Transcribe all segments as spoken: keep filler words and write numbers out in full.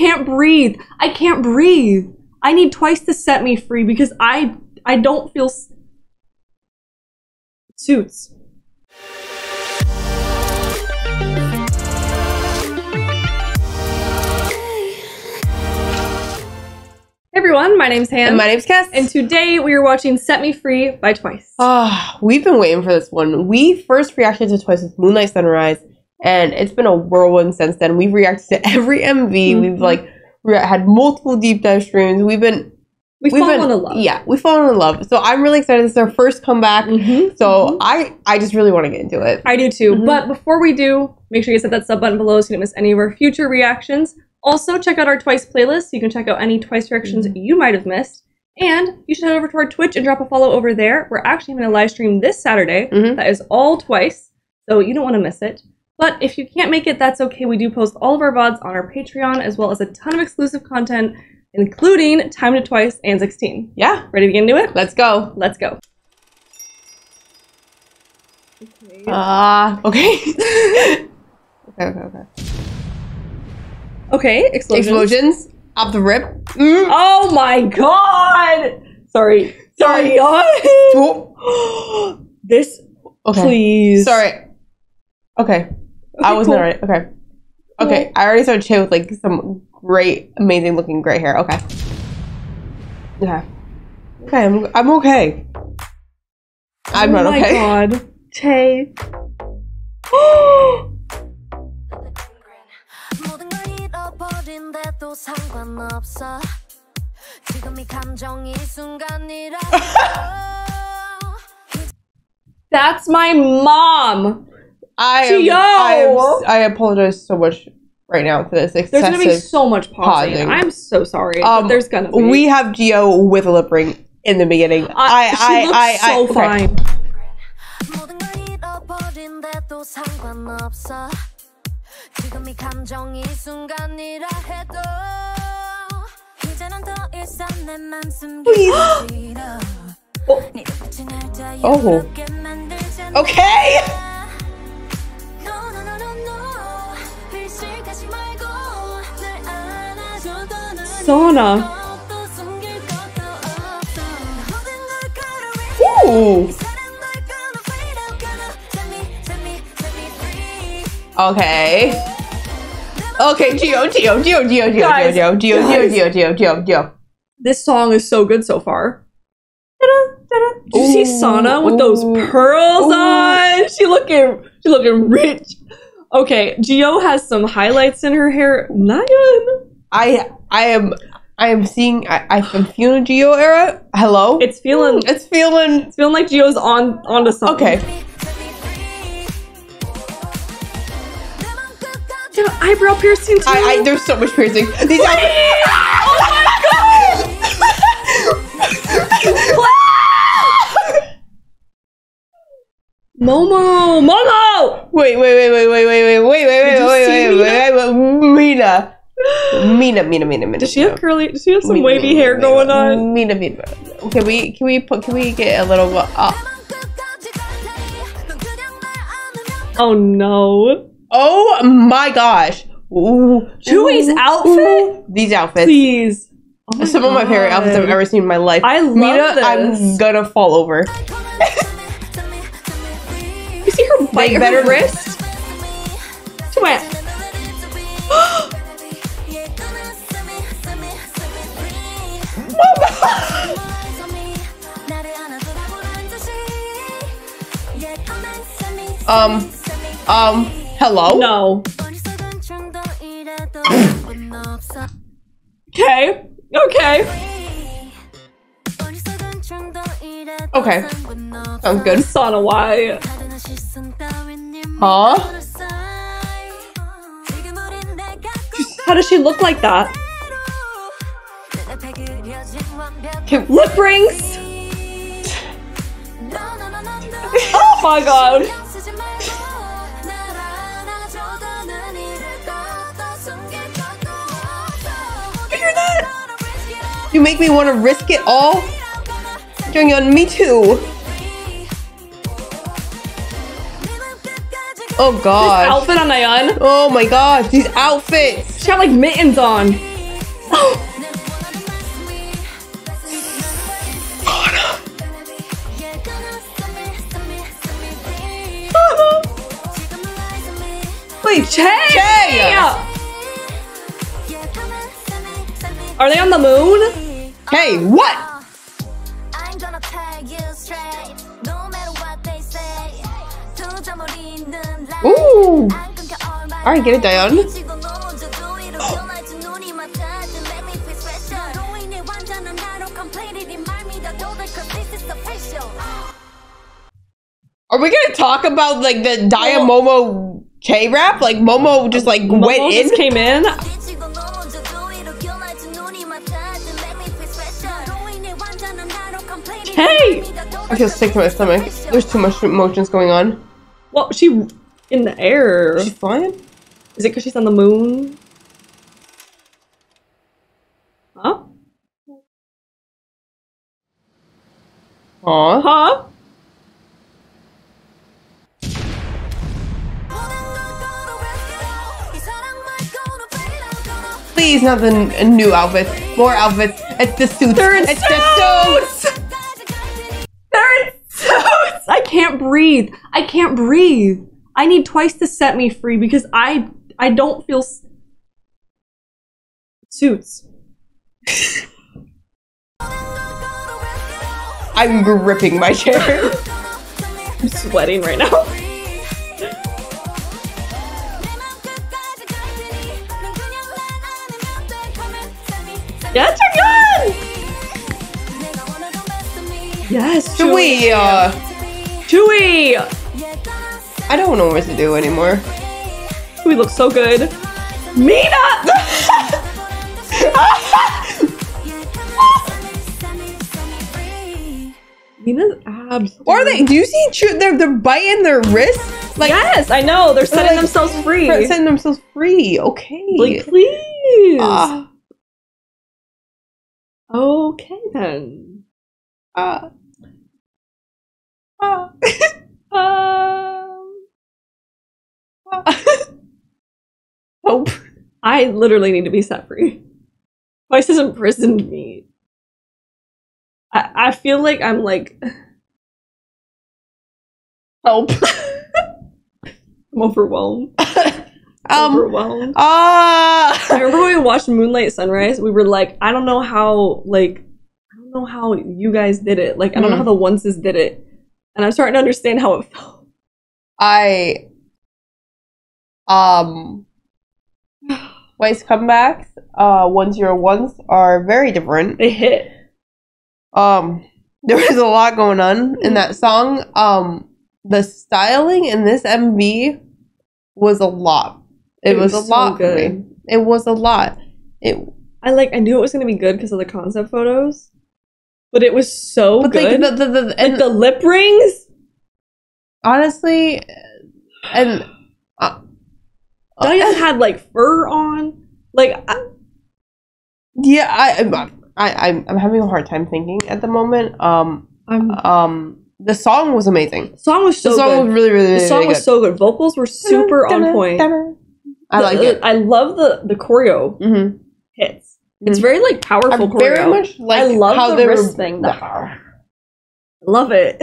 can't breathe. I can't breathe. I need TWICE to set me free because I I don't feel suits. Hey everyone, my name's Han. And my name's Cass. And today we are watching Set Me Free by TWICE. Ah, oh, we've been waiting for this one. We first reacted to TWICE with Moonlight Sunrise, and it's been a whirlwind since then. We've reacted to every M V. Mm-hmm. We've like we had multiple deep dive streams. We've been we we've fallen in love. Yeah, we've fallen in love. So I'm really excited. This is our first comeback. Mm-hmm. So mm-hmm. I I just really want to get into it. I do too. Mm-hmm. But before we do, make sure you hit that sub button below so you don't miss any of our future reactions. Also, check out our TWICE playlist. You can check out any TWICE reactions mm-hmm. you might have missed. And you should head over to our Twitch and drop a follow over there. We're actually having a live stream this Saturday mm-hmm. that is all TWICE, so you don't want to miss it. But if you can't make it, that's okay. We do post all of our V O Ds on our Patreon, as well as a ton of exclusive content, including Time to TWICE and sixteen. Yeah. Ready to get into it? Let's go. Let's go. Ah, okay. Uh, okay. okay, okay, okay. Okay, explosions. Explosions, off the rip. Mm. Oh my god! Sorry. Sorry. Sorry. This, okay. Please. Sorry. Okay. Okay I wasn't cool. Right. Okay. Okay, cool. I already started chatting with like some great, amazing looking gray hair. Okay. Okay. Okay, I'm, I'm okay. I'm oh not okay. Oh my god. Tay. That's my mom. I am, I, am, I apologize so much right now for this excessive. There's gonna be so much pausing. pausing. I'm so sorry. Um, but there's gonna be. We have Gio with a lip ring in the beginning. I, I, she I, looks I, I, so I, fine. Okay. Oh. Oh. Okay. Sona. Ooh. Okay. Okay, Gio, Gio, Gio, Gio, Gio, guys, Gio, Gio, Gio, Gio, Gio, Gio, Gio. This song is so good so far. Da-da, da-da. Did ooh, you see Sana with ooh, those pearls ooh. on? She looking, she looking rich. Okay, Gio has some highlights in her hair. Nyan. I, I am, I am seeing. I, I'm feeling Gio era. Hello. It's feeling. It's feeling. It's feeling like Gio's on, on to something. Okay. Eyebrow piercing too. I, I, there's so much piercing. These are. Oh my god! Momo, Momo! Wait, wait, wait, wait, wait, wait, wait, wait, wait, wait, wait, wait, wait, Mina, Mina, Mina, Mina, Mina. Does she have curly? Does she have some wavy hair going on? Mina, Mina. Can we, can we put, can we get a little? Uh, oh no. Oh my gosh! Ooh. Chewy's ooh, outfit. Ooh. These outfits, please. Oh Some God. of my favorite outfits I've ever seen in my life. I love Mina, this. I'm gonna fall over. You see her bite her, her wrist. She went. um. Um. Hello? No. Okay. Okay. Okay. Sounds good. Sana, why? Huh? How does she look like that? Okay, lip rings! Oh my god! You make me want to risk it all. Jonghyun, me too. Oh god. This outfit on Nayeon. Oh my gosh, these outfits. She had like mittens on. Oh. Wait, Che! Che! Are they on the moon? Hey, what? Ooh! Alright, get it, Dion. Are we gonna talk about like the Daya Momo K rap? Like Momo just like Momo went just in, came in. Hey! I feel sick to my stomach. There's too much emotions going on. Well, she. In the air. Is she flying? Is it because she's on the moon? Huh? Huh? Huh? Please, not the new outfits. More outfits. It's the suits. They're in it's suits! The suits! They're in suits! I can't breathe. I can't breathe. I need TWICE to set me free because I I don't feel s suits. I'm gripping my chair. I'm sweating right now. Yes, you're good. Yes, Chewy. Uh, Chewy. I don't know what to do anymore. We look so good. Mina! Mina's abs. Or they, do you see, they're, they're biting their wrists? Like, yes, I know. They're setting like, themselves free. They're setting themselves free. Okay. Like, please. Uh, okay, then. Uh. Uh. uh. Hope. I literally need to be set free. TWICE has imprisoned me. I, I feel like I'm like... Help. I'm overwhelmed. um, overwhelmed. Uh... I remember when we watched Moonlight Sunrise, we were like, I don't know how, like, I don't know how you guys did it. Like, I don't mm. know how the Onces did it. And I'm starting to understand how it felt. I... Um, TWICE comebacks, uh, one zero ones are very different. They hit. Um, there was a lot going on in that song. Um, the styling in this M V was a lot. It, it was, was a so lot. Good. For me. It was a lot. It. I like. I knew it was gonna be good because of the concept photos, but it was so but good. Like the, the, the, like and the lip rings. Honestly, and. Uh, Diane had like fur on, like. I yeah, I, I, I'm, I'm having a hard time thinking at the moment. Um, I'm, um, the song was amazing. The song was so good. The song good. was really, really, really, the song really was good. so good. Vocals were super da-da, da-da, on point. Da-da. I like it. I love the the choreo mm-hmm. hits. It's mm-hmm. very like powerful I choreo. Very much like I love how the wrist thing. Wow. Love it.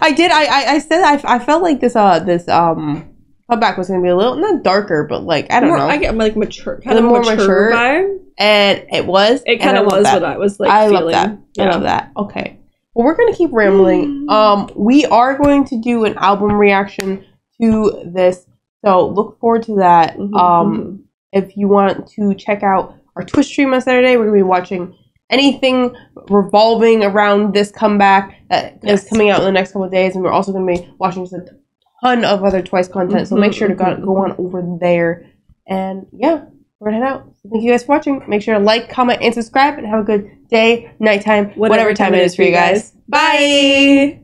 I did. I, I, I said I, I felt like this. Uh, this um. Comeback was gonna be a little not darker, but like I don't more, know. I get like mature, kind of more mature, mature vibe, and it was. It kind of was that. what I was like. I feeling. love that. Yeah. I love that. Okay, well we're gonna keep rambling. Mm. Um, we are going to do an album reaction to this, so look forward to that. Mm-hmm, um, mm-hmm. If you want to check out our Twitch stream on Saturday, we're gonna be watching anything revolving around this comeback that yes. is coming out in the next couple of days, and we're also gonna be watching some. Ton of other TWICE content, so make sure to go, go on over there. And yeah, we're gonna head out. So thank you guys for watching. Make sure to like, comment, and subscribe, and have a good day, nighttime, whatever, whatever time it is for you guys. Bye.